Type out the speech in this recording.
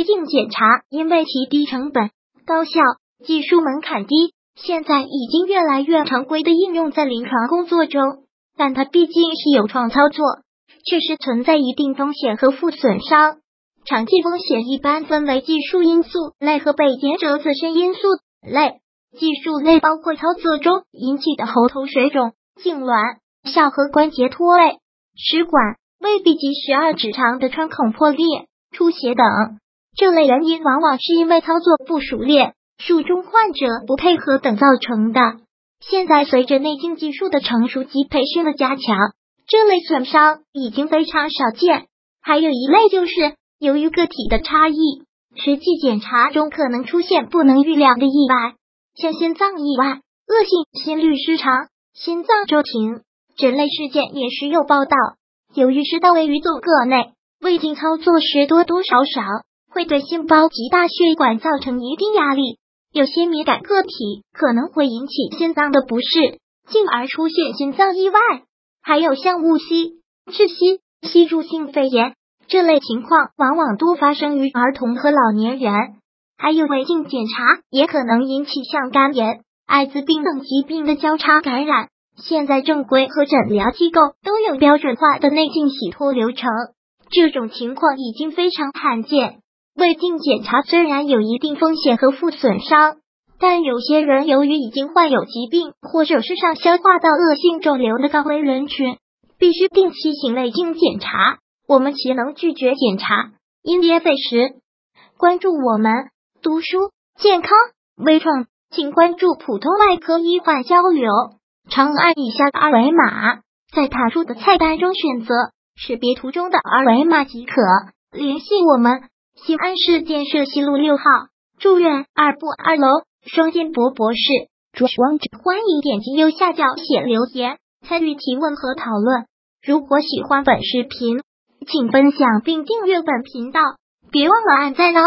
胃镜检查因为其低成本、高效、技术门槛低，现在已经越来越常规的应用在临床工作中。但它毕竟是有创操作，确实存在一定风险和负损伤。场记风险一般分为技术因素类和被检者自身因素类。技术类包括操作中引起的喉头水肿、痉挛、下颌关节脱位、食管、胃壁及12指肠的穿孔破裂、出血等。这类原因往往是因为操作不熟练、术中患者不配合等造成的。现在随着内镜技术的成熟及培训的加强，这类损伤已经非常少见。还有一类就是由于个体的差异，实际检查中可能出现不能预料的意外，像心脏意外、恶性心律失常、心脏骤停，这类事件也时有报道。由于食道位于纵隔内，胃镜操作时多少会对心包及大血管造成一定压力，有些敏感个体可能会引起心脏的不适，进而出现心脏意外。还有像误吸、窒息、吸入性肺炎，这类情况往往多发生于儿童和老年人。还有胃镜检查也可能引起像肝炎、艾滋病等疾病的交叉感染。现在正规和诊疗机构都有标准化的内镜洗脱流程，这种情况已经非常罕见。胃镜检查虽然有一定风险和负损伤，但有些人由于已经患有疾病或者是上消化道恶性肿瘤的高危人群，必须定期行胃镜检查。我们岂能拒绝检查？因噎废食。关注我们，读书健康微创，请关注普通外科医患交流。长按以下二维码，在弹出的菜单中选择识别图中的二维码即可。联系我们：西安市建设西路6号，住院2部2楼，双建博博士。欢迎点击右下角写留言，参与提问和讨论。如果喜欢本视频，请分享并订阅本频道，别忘了按赞哦！